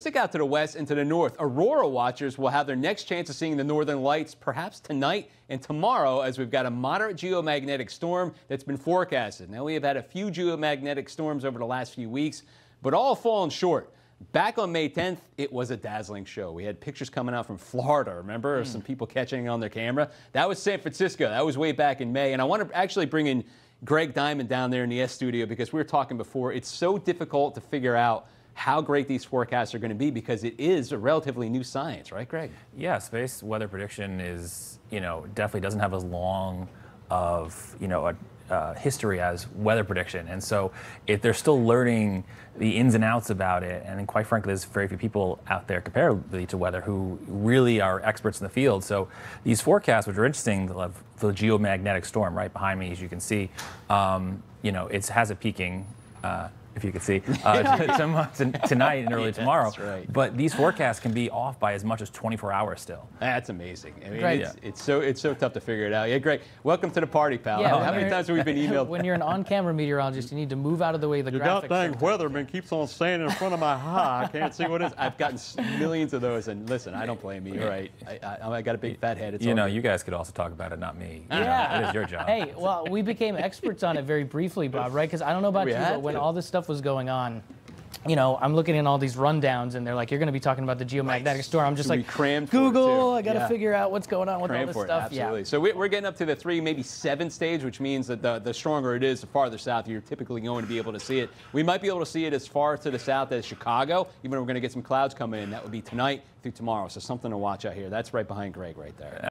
Stick out to the west and to the north. Aurora watchers will have their next chance of seeing the northern lights perhaps tonight and tomorrow, as we've got a moderate geomagnetic storm that's been forecasted. Now, we have had a few geomagnetic storms over the last few weeks, but all fallen short. Back on May 10th, it was a dazzling show. We had pictures coming out from Florida, remember, of some people catching on their camera. That was San Francisco. That was way back in May. And I want to actually bring in Greg Diamond down there in the S studio, because we were talking before. It's so difficult to figure out how great these forecasts are going to be, because it is a relatively new science, right, Greg? Yeah, space weather prediction is, definitely doesn't have as long of, history as weather prediction. And so they're still learning the ins and outs about it. And quite frankly, there's very few people out there comparatively to weather who really are experts in the field. So these forecasts, which are interesting, the geomagnetic storm right behind me, as you can see, it has a peaking, if you could see, tonight and early tomorrow. Right. But these forecasts can be off by as much as 24 hours still. That's amazing. I mean, right. it's so tough to figure it out. Yeah, Greg, welcome to the party, pal. Yeah, how many times have we been emailed? When you're an on-camera meteorologist, you need to move out of the way of the graphics. Your goddamn weatherman keeps on saying in front of my eye, I can't see what it is. I've gotten millions of those, and listen, I don't blame you, right? I got a big fat head. It's you guys could also talk about it, not me. Yeah. It is your job. Hey, well, we became experts on it very briefly, Bob, right? Because I don't know about you, but when all this stuff was going on, I'm looking in all these rundowns, and they're like, "You're going to be talking about the geomagnetic storm." I'm just like, "Google, I got to figure out what's going on with all this stuff." Absolutely. Yeah. So we're getting up to the 3, maybe 7 stage, which means that the stronger it is, the farther south you're typically going to be able to see it. We might be able to see it as far to the south as Chicago, even if we're going to get some clouds coming in. That would be tonight through tomorrow. So something to watch out here. That's right behind Greg, right there.